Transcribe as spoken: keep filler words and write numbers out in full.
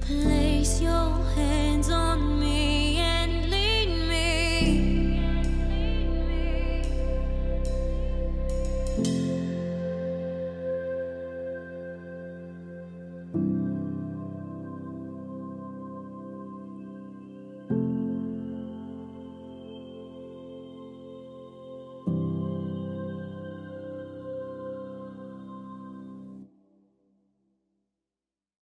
Place your hand.